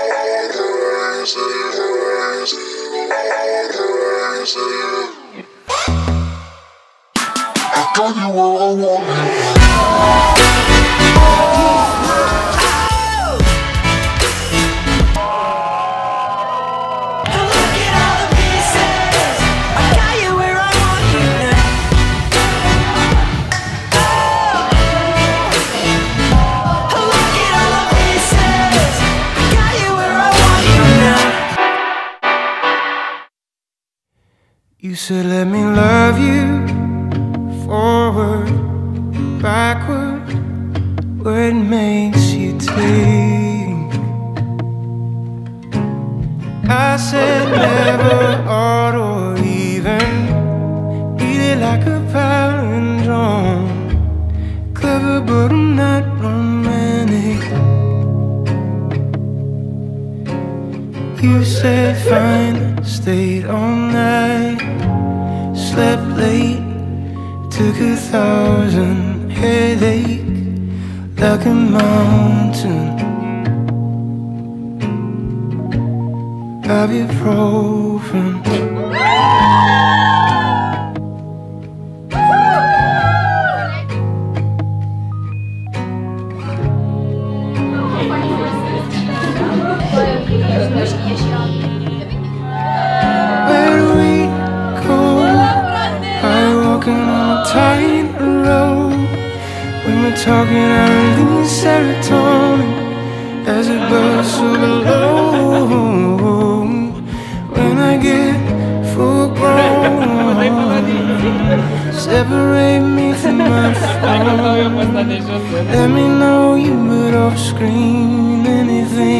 I got you where I want you. You said let me love you, forward, backward, what makes you think? I said never ought or even, beat it like a palindrome. Clever but I'm not romantic. You said fine, stayed all night, slept late, took 1,000 headache like a mountain. Ibuprofen. Where do we go? I walk on a tight road. When we're talking, I release serotonin as it bursts so below. When I get full grown, separate me from my phone. Let me know you, but off screen, anything.